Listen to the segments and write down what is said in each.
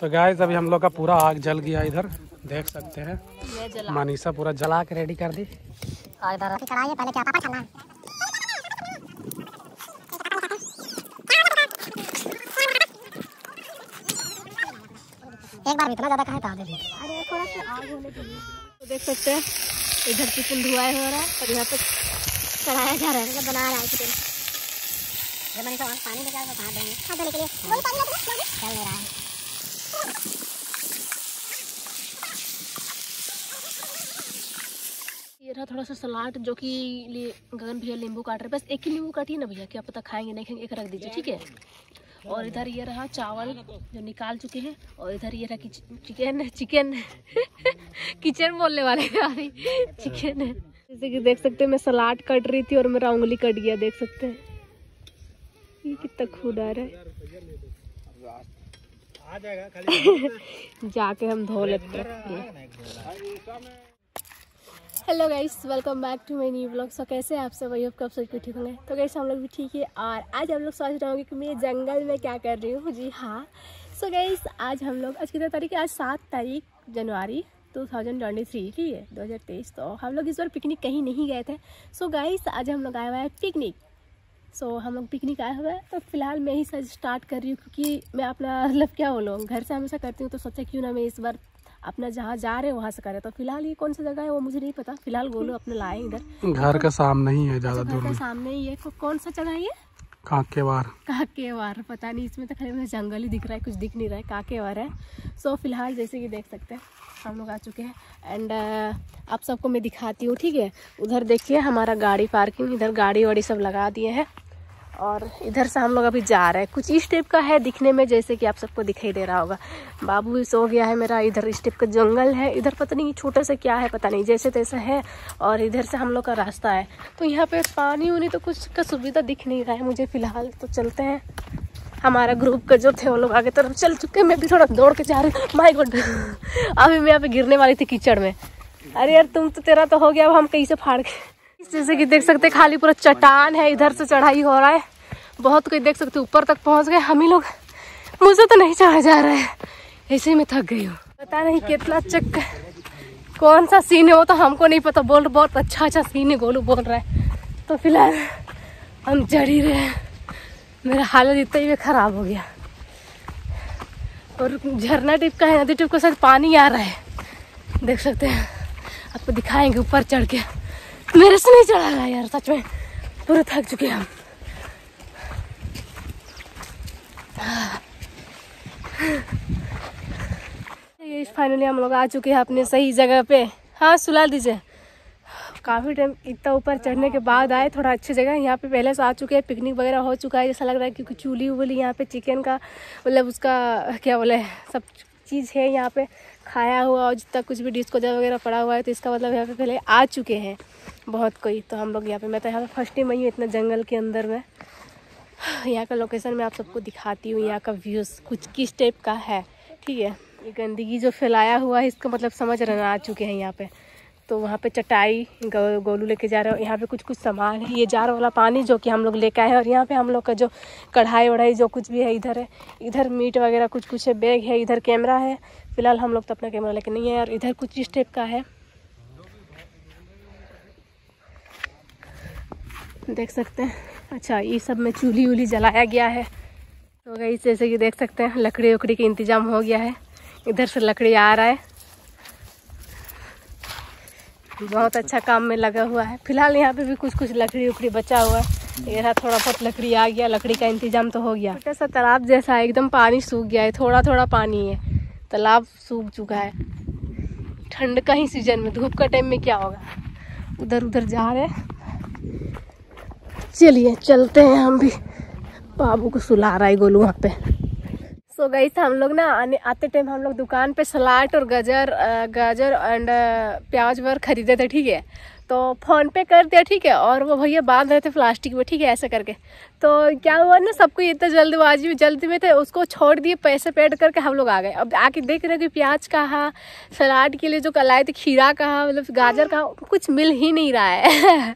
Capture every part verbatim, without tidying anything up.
तो गाइस अभी हम लोग का पूरा आग जल गया, इधर देख सकते हैं मनीषा पूरा जला के रेडी कर दी। और इधर चढ़ाइए पहले क्या पापा खाना है। एक बार इतना ज़्यादा खाया था। अरे थोड़ा सा आग होने के लिए तो देख सकते हैं इधर की कुल धुआं हो रहा है और यहाँ पर चढ़ाया जा रहा है, बना रहा है आइसक्रीम। जब मैंने कहा पानी लेकर आओ कहाँ देंगे, हाथ धोने के लिए बोल पानी लेकर आओ, चल ले रहा है। ये रहा थोड़ा सा सलाद जो कि गगन भैया नींबू काट रहे, बस एक ही नींबू काटिए ना भैया, क्या पता खाएंगे नहीं खाएंगे, एक रख दीजिए ठीक है। और इधर ये रहा चावल जो निकाल चुके हैं, और इधर ये रहा चिकन चिकन किचन बोलने वाले अभी चिकन है। जैसे कि देख सकते हैं मैं सलाद कट रही थी और मेरा उंगली कट गया, देख सकते हैं ये कितना खूदार है। जाके हम धो लेते हैं। Hello guys, welcome back to my new blog. So कैसे हैं आप सब, वही होप आप सबके ठीक होंगे। तो गाइस हम लोग भी ठीक है और आज हम लोग सोच रहे होंगे कि मैं जंगल में क्या कर रही हूँ। जी हाँ, सो so गाइस आज हम लोग आज कितने तारीख है, आज सात तारीख जनवरी दो हज़ार तेईस ठीक है दो हज़ार तेईस। तो हम लोग इस बार पिकनिक कहीं नहीं गए थे। सो so गाइस आज हम लोग आए हुए हैं पिकनिक। सो so, हम लोग पिकनिक आए हुए हैं। तो फिलहाल मैं ही सच स्टार्ट कर रही हूँ क्योंकि मैं अपना मतलब क्या बोलूँ, घर से हमेशा करती हूँ, तो सोचा क्यों ना मैं इस बार अपना जहाँ जा रहे हैं वहाँ से करें। तो फिलहाल ये कौन सा जगह है वो मुझे नहीं पता, फिलहाल गोलू अपने लाए इधर, घर का सामने ही है, ज़्यादा दूर सामने ही है। कौन सा जगह है ये, काकेवार काकेवार पता नहीं, इसमें तो खाली मुझे जंगल ही दिख रहा है, कुछ दिख नहीं रहा है, काकेवार है। सो so, फिलहाल जैसे कि देख सकते हैं हम लोग आ चुके हैं एंड uh, आप सबको मैं दिखाती हूँ ठीक है। उधर देखिए हमारा गाड़ी पार्किंग, इधर गाड़ी वाड़ी सब लगा दिए हैं और इधर से हम लोग अभी जा रहे हैं। कुछ इस टाइप का है दिखने में, जैसे कि आप सबको दिखाई दे रहा होगा। बाबू भी सो गया है मेरा। इधर इस टाइप का जंगल है, इधर पता नहीं छोटा सा क्या है, पता नहीं जैसे तैसा है। और इधर से हम लोग का रास्ता है। तो यहाँ पे पानी उनी तो कुछ का सुविधा दिख नहीं रहा है मुझे फिलहाल। तो चलते हैं, हमारा ग्रुप का जो थे वो लोग आगे तरफ चल चुके हैं। मैं भी थोड़ा दौड़ के जा रही हूँ। माय गॉड, अभी मैं यहाँ पे गिरने वाली थी कीचड़ में। अरे यार तुम तो, तेरा तो हो गया, अब हम कहीं से फाड़ के। जैसे कि देख सकते हैं खाली पूरा चट्टान है, इधर से चढ़ाई हो रहा है, बहुत कुछ देख सकते हैं, ऊपर तक पहुंच गए हम ही लोग। मुझे तो नहीं चढ़ा जा रहा है, ऐसे में थक गई हूँ। पता नहीं कितना चक्कर कौन सा सीन है वो तो हमको नहीं पता। बोल बहुत अच्छा अच्छा सीन है, गोलू बोल रहा है। तो फिलहाल हम चढ़ ही रहे हैं। मेरा हालत इतना ही खराब हो गया। और झरना टाइप का है, नदी टाइप का, शायद पानी आ रहा है, देख सकते हैं, आपको दिखाएंगे ऊपर चढ़ के। मेरे से नहीं चढ़ा रहा यार, सच में पूरे थक चुके हम। फाइनली हम लोग आ चुके हैं अपने सही जगह पे। हाँ सुला दीजिए, काफ़ी टाइम इतना ऊपर चढ़ने के बाद आए थोड़ा अच्छी जगह। यहाँ पे पहले से आ चुके हैं, पिकनिक वगैरह हो चुका है जैसा लग रहा है, क्योंकि चूल्ही वूली यहाँ पे चिकन का मतलब उसका क्या बोले सब चीज़ है यहाँ पे, खाया हुआ और जितना कुछ भी डिस्कोजा वगैरह पड़ा हुआ है। तो इसका मतलब यहाँ पे पहले आ चुके हैं बहुत कोई। तो हम लोग यहाँ पे, मैं तो यहाँ पे फर्स्ट टाइम आई हूँ इतना जंगल के अंदर में। यहाँ का लोकेशन मैं आप सबको दिखाती हूँ, यहाँ का व्यूज़ कुछ किस टाइप का है ठीक है। ये गंदगी जो फैलाया हुआ है इसका मतलब समझ रहा आ चुके हैं यहाँ पर। तो वहाँ पे चटाई गो, गोलू लेके जा रहे हो। यहाँ पे कुछ कुछ सामान है, ये जार वाला पानी जो कि हम लोग लेके आए हैं। और यहाँ पे हम लोग का जो कढ़ाई वढ़ाई जो कुछ भी है इधर है। इधर मीट वगैरह कुछ कुछ है, बैग है, इधर कैमरा है। फिलहाल हम लोग तो अपना कैमरा लेके नहीं है। और इधर कुछ इस टाइप का है, देख सकते हैं। अच्छा ये सब में चूल्ही वूल्ही जलाया गया है। तो गई जैसे कि देख सकते हैं लकड़ी उकड़ी का इंतजाम हो गया है, इधर से लकड़ी आ रहा है, बहुत अच्छा काम में लगा हुआ है। फिलहाल यहाँ पे भी कुछ कुछ लकड़ी उकड़ी बचा हुआ है। ये रहा थोड़ा बहुत लकड़ी आ गया, लकड़ी का इंतजाम तो हो गया। छोटा सा तालाब जैसा है, एकदम पानी सूख गया है, थोड़ा थोड़ा पानी है, तालाब सूख चुका है। ठंड का ही सीजन में, धूप का टाइम में क्या होगा। उधर उधर जा रहे, चलिए चलते हैं हम भी। बाबू को सुला रहा है गोलू वहाँ पे। सो so गाइस हम लोग ना आने आते टाइम हम लोग दुकान पे सलाद और गाजर गाजर एंड प्याज वगैरह खरीदे थे ठीक है। तो फ़ोन पे कर दिया ठीक है, और वो भैया बांध रहे थे प्लास्टिक में ठीक है ऐसा करके। तो क्या हुआ ना, सबको इतना जल्दबाजी में जल्दी में थे, उसको छोड़ दिए, पैसे पेड करके हम लोग आ गए। अब आके देख रहे कि प्याज कहा, सलाद के लिए जो लाए थे खीरा कहा, मतलब गाजर कहा, कुछ मिल ही नहीं रहा है।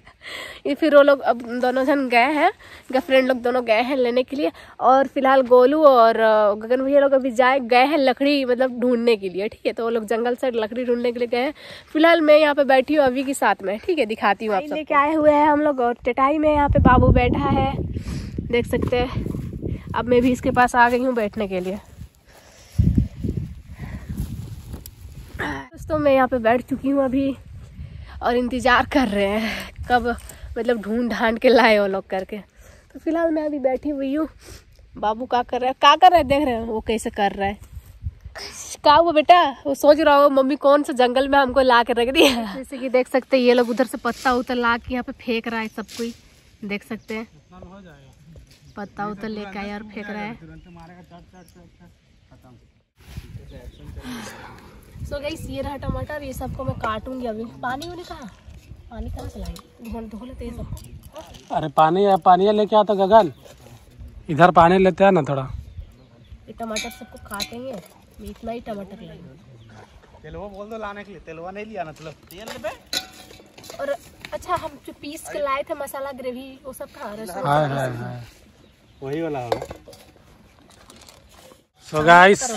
फिर वो लोग अब दोनों जन गए हैं, गर्लफ्रेंड लोग दोनों गए हैं लेने के लिए। और फिलहाल गोलू और गगन भैया लोग अभी जाए गए हैं लकड़ी मतलब ढूंढने के लिए, ठीक है। तो वो लोग जंगल से लकड़ी ढूंढने के लिए गए हैं। फिलहाल मैं यहाँ पे बैठी हूँ अभी के साथ में, ठीक है, दिखाती हूँ आप सबको। लेके आए हुए हैं हम लोग, और चटाई में यहाँ पे बाबू बैठा है, देख सकते हैं। अब मैं भी इसके पास आ गई हूँ बैठने के लिए। दोस्तों मैं यहाँ पे बैठ चुकी हूँ अभी, और इंतज़ार कर रहे हैं कब मतलब ढूंढ ढांड के लाए वो लोग करके। तो फिलहाल मैं अभी बैठी हुई हूँ। बाबू क्या कर रहा है, क्या कर रहा है, देख रहे हैं वो कैसे कर रहा है। क्या हुआ बेटा, वो सोच रहा होगा मम्मी कौन सा जंगल में हमको ला के रख दिया। जैसे कि देख सकते हैं ये लोग उधर से पत्ता उतर ला के यहाँ पे फेंक रहा है, सब कोई देख सकते हैं। पत्ता उतर लेके आया और फेंक रहा है। सो गाइस ये रहा टमाटर, ये सबको मैं काटूंगी अभी। पानी उन्हें कहा, पानी कहाँ चलाएंगे, धो लेते हैं सब। अरे पानी या पानी लेके आता गगन, इधर पानी लेते हैं ना थोड़ा। ये टमाटर सबको काटेंगे, इतना ही टमाटर लाएंगे। तेलवा बोल दो लाने के लिए, तेलवा नहीं लिया मतलब तेल पे। और अच्छा हम जो पीस के लाए थे मसाला ग्रेवी वो सब खा रहे हैं, वही वाला होगा। सो गाइस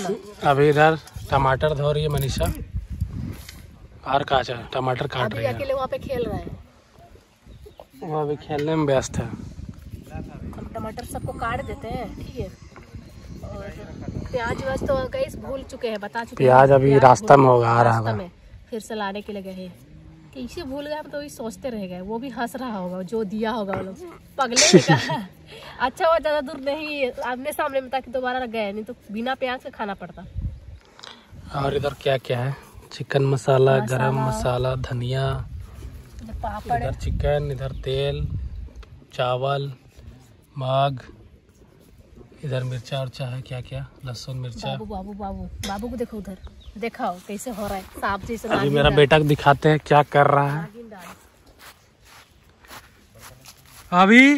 अभी इधर टमाटर धो रही है मनीषा, और काचा टमाटर काट रही है। अकेले वहाँ पे खेल रहा है, वहाँ भी खेलने में व्यस्त है। हम टमाटर सबको काट देते हैं, ठीक है। और प्याज व्याज तो गाइस भूल चुके हैं, बता चुके हैं प्याज अभी रास्ता में होगा, आ रहा है। फिर से लाने के लिए गए हैं, इसे भूल गए तो ये सोचते रह गए। वो भी हंस रहा होगा, जो दिया होगा वो लोग पगले का। अच्छा वो ज़्यादा दूर नहीं आमने सामने में, ताकि दोबारा गए नहीं तो बिना प्याज के खाना पड़ता। और इधर क्या क्या है, चिकन मसाला, गरम मसाला, धनिया, पापड़, इधर चिकन, इधर तेल, चावल, माग, इधर मिर्चा और चाय, क्या क्या लहसुन मिर्चा। बाबू बाबू बाबू बाबू को देखो, उधर देखा हो कैसे हो रहा है सांप जैसे। अभी मेरा बेटा दिखाते हैं क्या कर रहा है अभी।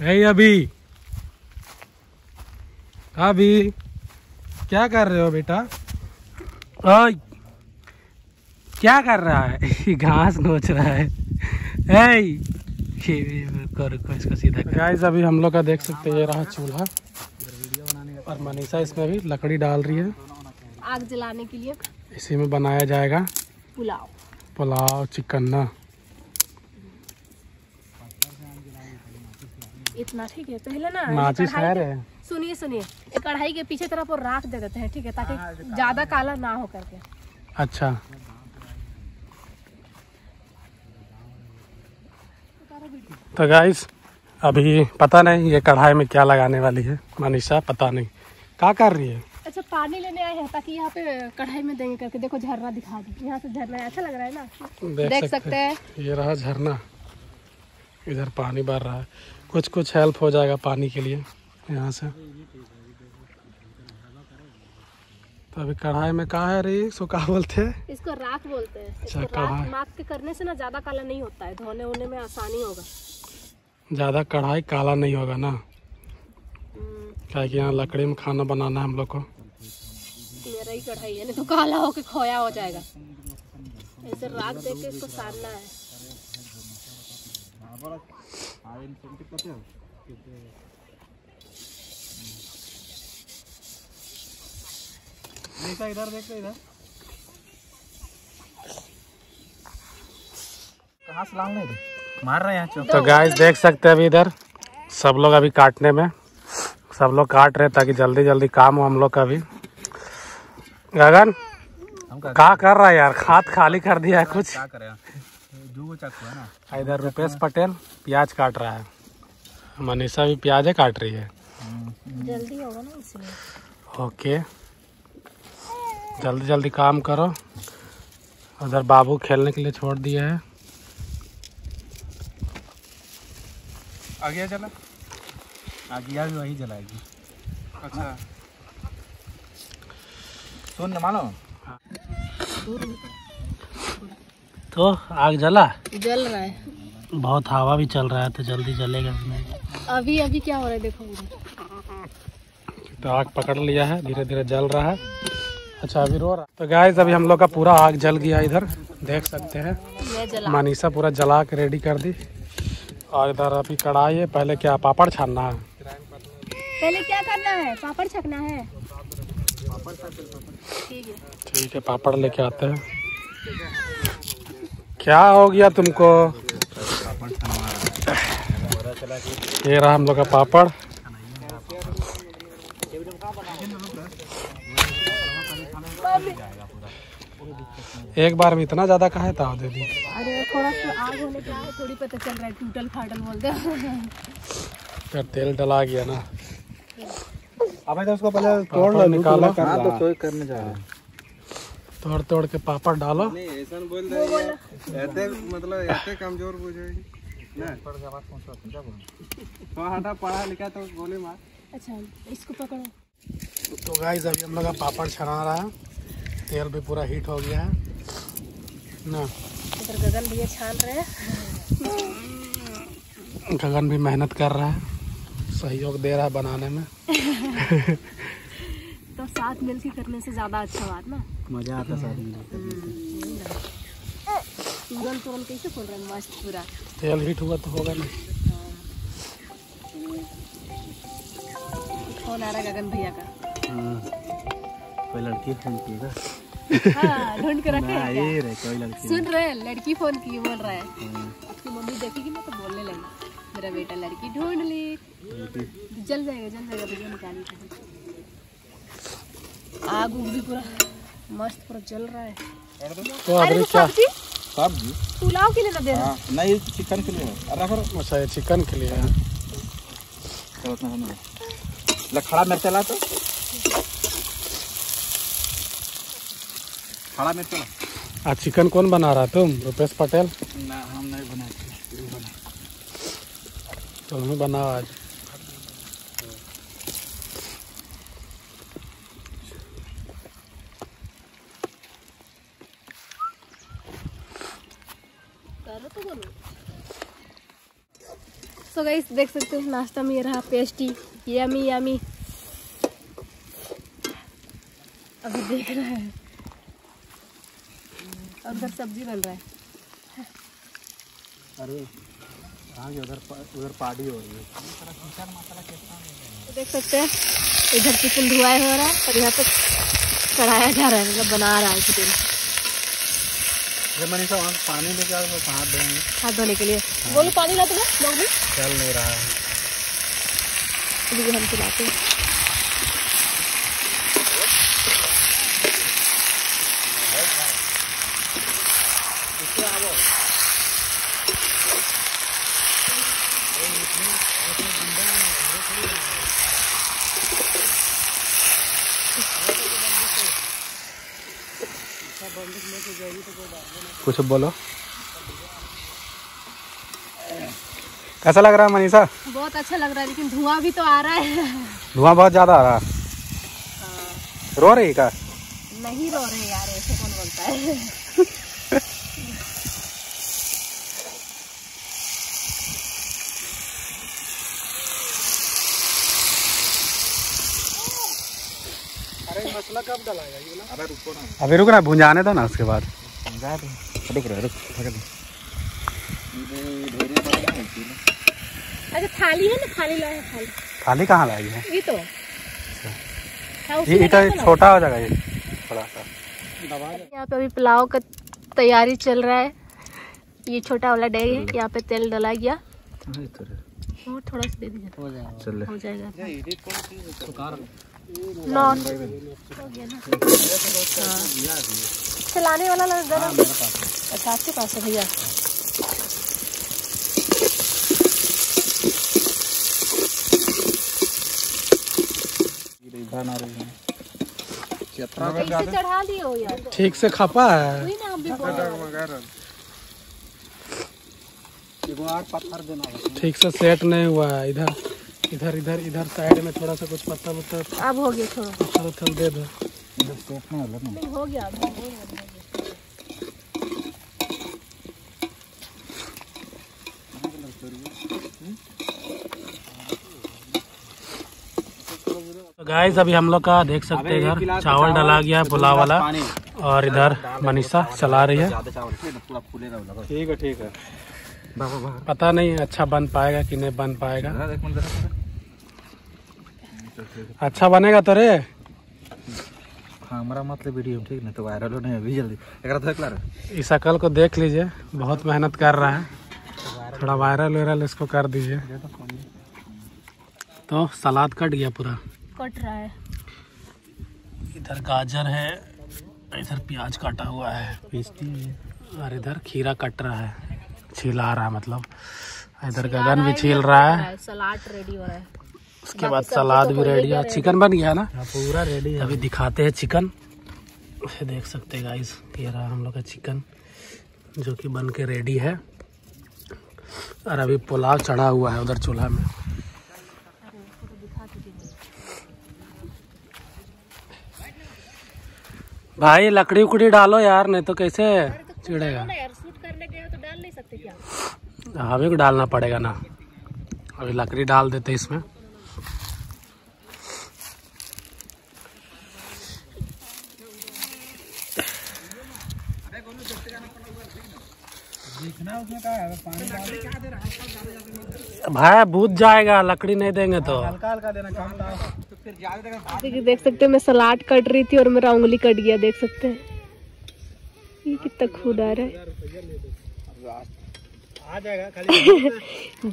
अभी अभी अभी क्या कर रहे हो बेटा, ओ, क्या कर रहा है, घास नोच रहा है। इसको सीधा। गाइस अभी हम लोग का देख सकते हैं ये रहा चूल्हा, और मनीषा इसमें भी लकड़ी डाल रही है आग जलाने के लिए। इसी में बनाया जाएगा पुलाव, पुलाव चिकन इतना, ठीक है। पहले ना माचिस है, सुनिए सुनिए, कढ़ाई के पीछे तरफ और राख दे देते हैं, ठीक है, ताकि ज्यादा काला ना हो करके। अच्छा तो गाइस अभी पता नहीं ये कढ़ाई में क्या लगाने वाली है मनीषा, पता नहीं क्या कर रही है। अच्छा पानी लेने आए हैं, ताकि यहाँ पे कढ़ाई में देंगे करके। देखो झरना दिखा दी, यहाँ से झरना अच्छा लग रहा है ना, देख, देख सकते हैं। ये रहा झरना, इधर पानी भर रहा है, कुछ कुछ हेल्प हो जाएगा पानी के लिए यहाँ से। तो अभी कढ़ाई में कहा है रही, सो क्या बोलते हैं इसको, राख बोलते हैं। अच्छा कढ़ाई माख के करने से ना ज्यादा काला नहीं होता है, धोने होने में आसानी होगा, ज्यादा कढ़ाई काला नहीं होगा ना, क्या कि यहाँ लकड़ी में खाना बनाना है हम लोग को। मेरा ही कढ़ाई है, नहीं तो काला होके खोया हो जाएगा। ऐसे राख दे के इसको सानना है। देखा इधर, देखो इधर कहाँ से लाऊंगा, मार रहा है यहाँ। तो गाइस देख सकते हैं अभी इधर सब लोग अभी काटने में, सब लोग काट रहे ताकि जल्दी जल्दी काम हो हम लोग का भी। गगन क्या कर रहा है यार, खाद खाली कर दिया है कुछ, क्या कर रहा है ना। इधर रुपेश पटेल प्याज काट रहा है, मनीषा भी प्याज काट रही है, जल्दी होगा ना इसलिए। ओके जल्दी जल्दी काम करो। उधर बाबू खेलने के लिए छोड़ दिए है, आगे चला, आगिया भी वही जलाएगी। अच्छा सुन न मानो, तो आग जला, जल रहा है। बहुत हवा भी चल रहा है तो जल्दी जलेगा इसमें। अभी अभी क्या हो रहा है देखो, तो आग पकड़ लिया है, धीरे धीरे जल रहा है। अच्छा अभी रो रहा। तो गाइस अभी हम लोग का पूरा आग जल गया, इधर देख सकते हैं मनीषा पूरा जला के रेडी कर दी। और इधर अभी कढ़ाई है, पहले क्या पापड़ छानना है, पहले क्या करना है, पापड़ छकना है। ठीक है पापड़ लेके आते हैं। क्या हो गया तुमको? ये रहा हम लोग का पापड़। एक बार में इतना ज्यादा कहा है ताव दे दी। अरे थोड़ा सा आग होने के बाद थोड़ी पता चल रहा है, टूटल फाटल बोलते हैं। तेल डला गया ना, अब तो उसको पहले तोड़ लो, निकालो। हां तो सोई करने जा रहा है, तोड़ तोड़ के पापड़ डालो। नहीं ऐसा बोल दे, ऐसे मतलब ऐसे कमजोर हो जाएगी ना, पड़ जा बात पहुंचो जा बोल। हां हटा पढ़ा लिखा तो गोली मार। अच्छा इसको पकड़ो। तो गाइस अभी हम लोग का पापड़ छना रहा है, तेल भी पूरा हीट हो गया है ना। इधर गगन भी छान रहे हैं, गगन भी मेहनत कर रहा है, सहयोग दे रहा है बनाने में। तो साथ मिलकर करने से ज्यादा अच्छा बात ना, मजा आता है साथ में। तुरंत कैसे खोल रहा है, मस्त पूरा तेल हीट हुआ तो होगा ना। फोन आ रहा है गगन भैया का, कोई लड़की फोन किया। हाँ, ढूंढ के रखे हैं क्या? रहे, कोई लड़की सुन रहे, लड़की फोन की बोल रहा है। उसकी मम्मी देखेगी ना तो बोलने लगी मेरा बेटा लड़की ढूंढ ली। जल जाएगा जल जाएगा भैया, निकाली आग भी पूरा मस्त पूरा जल रहा है। तो अरे सब्जी सब्जी पुलाव के लिए ना दे रहा, नहीं चिकन के लिए। अरे फिर अच्छा चिकन के लिए खड़ा मिर्च ला, तो खड़ा में चला। आज चिकन कौन बना रहा है, तुम रुपेश पटेल? ना हम नहीं बनाते, तुम ही बनाओ आज। सो गाइस देख सकते हो नाश्ता में रहा पेस्टी, यमी यमी। अभी देख रहे हैं उधर सब्जी बन रहा है। अरे उधर उधर पार्टी हो रही है, देख सकते हैं। इधर चिकन धुआई हो रहा है और यहाँ पर चढ़ाया जा रहा है, मतलब बना रहा है चिकन। जब मनीषा वहाँ पानी लेके आओ, हाथ धोएंगे, हाथ धोने के लिए वो भी पानी लाते ना लोग भी, चल नहीं रहा है। हम चलाते हैं कुछ बोलो, कैसा लग रहा है मनीषा? बहुत अच्छा लग रहा है, लेकिन धुआं भी तो आ रहा है। धुआं बहुत ज्यादा आ रहा है। रो रही का? नहीं रो रही यार, ऐसे कौन बोलता है। अरे मसाला कब डालेगा ये ना? अरे रुको ना, अभी रुक ना, भुंजाने दो ना, उसके बाद रुक रहा, रुक अरे थाली है ना, थाली लाए, थाली थाली कहाँ लाई है? ये तो ये तो छोटा हो जाएगा, ये थोड़ा सा। यहाँ पे अभी पुलाव का तैयारी चल रहा है, ये छोटा वाला डैग है, यहाँ पे तेल डाला गया और थोड़ा सा दे दीजिए, हो जाएगा। नॉन चलाने वाला लग रहा है। अच्छा आपके पास है भैया, चढ़ा दियो यार, ठीक से खपा है। ठीक से सेट नहीं हुआ है, इधर इधर इधर इधर साइड में थोड़ा सा कुछ पत्ता पत्ता। अब हो गया थोड़ा, थोड़ा थोड़ा दे दो। इधर सेट ना हो ना, हो गया अब, हो गया। गाइस अभी हम लोग का देख सकते हैं इधर चावल डाला गया है पुलाव वाला, और इधर मनीषा चला रही है। ठीक है ठीक है, पता नहीं अच्छा बन पाएगा कि नहीं बन पाएगा। अच्छा बनेगा तो रे हमारा मतलब वीडियो ठीक नहीं तो वायरल हो नहीं अभी जल्दी। इस अकल को देख लीजिए, बहुत मेहनत कर रहा है, थोड़ा वायरल वायरल इसको कर दीजिए। तो सलाद कट गया पूरा, कट रहा है। इधर गाजर है, इधर प्याज काटा हुआ है, और इधर खीरा कट रहा है, छीला रहा है, मतलब इधर गगन भी छील रहा है। सलाद रेडी हो रहा है, उसके बाद सलाद भी रेडी है। चिकन बन गया ना पूरा रेडी है। अभी दिखाते हैं चिकन, उसे देख सकते हैं गाइस। ये रहा हम लोग का चिकन जो कि बन के रेडी है, और अभी पुलाव चढ़ा हुआ है उधर चूल्हा में। भाई लकड़ी उकड़ी डालो यार, नहीं तो कैसे चिड़ेगा। हमें को डालना पड़ेगा ना, अभी लकड़ी डाल देते इसमें। भाई भूत जाएगा, लकड़ी नहीं देंगे तो। देखिए देख सकते हैं, मैं सलाद कट रही थी और मेरा उंगली कट गया, देख सकते हैं। ये कितना खुदार है।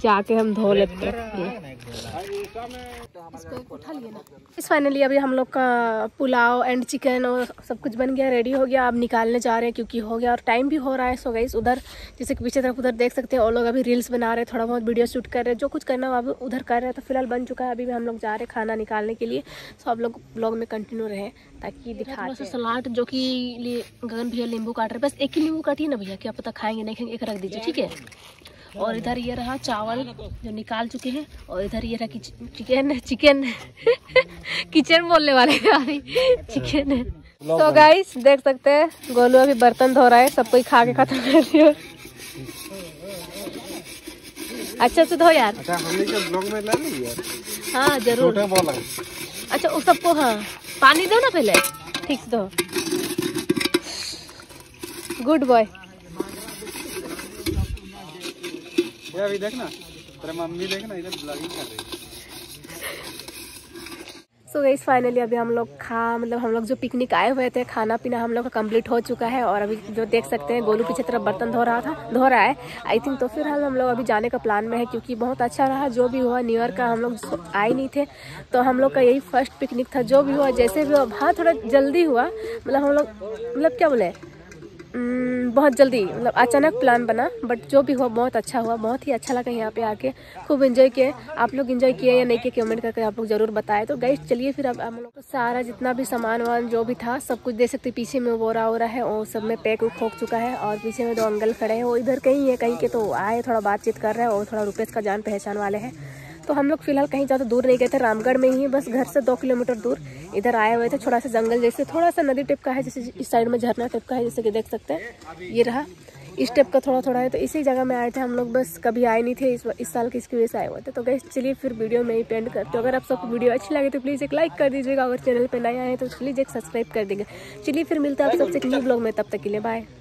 जाके हम धो लेते हैं। इस फाइनली अभी हम लोग का पुलाव एंड चिकन और सब कुछ बन गया, रेडी हो गया। अब निकालने जा रहे हैं क्योंकि हो गया और टाइम भी हो रहा है। सो गाइस उधर जैसे कि पीछे तरफ उधर देख सकते हैं और लोग अभी रील्स बना रहे हैं, थोड़ा बहुत वीडियो शूट कर रहे हैं, जो कुछ करना है वो उधर कर रहे हैं। तो फिलहाल बन चुका है, अभी भी हम लोग जा रहे हैं खाना निकालने के लिए। सो आप लोग ब्लॉग में कंटिन्यू रहे ताकि दिखा। सलाद जो कि गगन भैया नींबू काट रहे, बस एक ही नींबू काटिए ना भैया, क्या पता खाएंगे नहीं खाएंगे, एक रख दीजिए ठीक है। और इधर ये रहा चावल जो निकाल चुके हैं, और इधर ये रहा किच, चिकन चिकन किचन बोलने वाले चिकन है। तो गाइस देख सकते हैं गोलू अभी बर्तन धो रहा है, सब कोई खा के खत्म कर दिया। अच्छा से धो यार, अच्छा हमने क्या ब्लॉग में ला ली यार। हाँ जरूर, अच्छा उस सबको हाँ पानी दो ना पहले, ठीक से दो। Good boy. अभी देखना तेरे मम्मी देखना इधर ब्लॉगिंग कर रही है। सो गाइस फाइनली अभी हम लोग खा मतलब हम लोग जो पिकनिक आए हुए थे, खाना पीना हम लोग का कंप्लीट हो चुका है। और अभी जो देख सकते हैं गोलू पीछे तरफ बर्तन धो रहा था धो रहा है आई थिंक। तो फिलहाल हम लोग अभी जाने का प्लान में है, क्योंकि बहुत अच्छा रहा जो भी हुआ। न्यू ईयर का हम लोग आए नहीं थे, तो हम लोग का यही फर्स्ट पिकनिक था। जो भी हुआ जैसे भी हुआ, हाँ थोड़ा जल्दी हुआ, मतलब हम लोग मतलब क्या बोले बहुत जल्दी, मतलब अचानक प्लान बना, बट जो भी हुआ बहुत अच्छा हुआ। बहुत ही अच्छा लगा यहाँ पे आके, खूब एंजॉय किए। आप लोग एंजॉय किए या नहीं किए कमेंट करके आप लोग जरूर बताएं। तो गाइस चलिए फिर अब हम लोग तो सारा जितना भी सामान वान जो भी था सब कुछ देख सकते। पीछे में बोरा हो रहा है और सब में पैक उक हो चुका है, और पीछे में दो अंकल खड़े हैं, वो इधर कहीं है कहीं के, तो आए थोड़ा बातचीत कर रहे हैं। और थोड़ा रुपेश का जान पहचान वाले हैं, तो हम लोग फिलहाल कहीं ज़्यादा दूर नहीं गए थे, रामगढ़ में ही बस घर से दो किलोमीटर दूर इधर आए हुए थे। छोटा सा जंगल जैसे, थोड़ा सा नदी टाइप का है, जैसे इस साइड में झरना टाइप का है, जैसे कि देख सकते हैं ये रहा इस टाइप का थोड़ा थोड़ा है। तो इसी जगह में आए थे हम लोग, बस कभी आए नहीं थे इस, इस साल के, इसकी वजह से आए हुए थे। तो गाइस चलिए फिर वीडियो में ही पेंड करते। अगर आप सबको वीडियो अच्छी लगे तो प्लीज़ एक लाइक कर दीजिएगा, अगर चैनल पर नए आए तो प्लीज़ एक सब्सक्राइब कर देंगे। चलिए फिर मिलता है आप सबसे एक न्यू ब्लॉग में, तब तक के लिए बाय।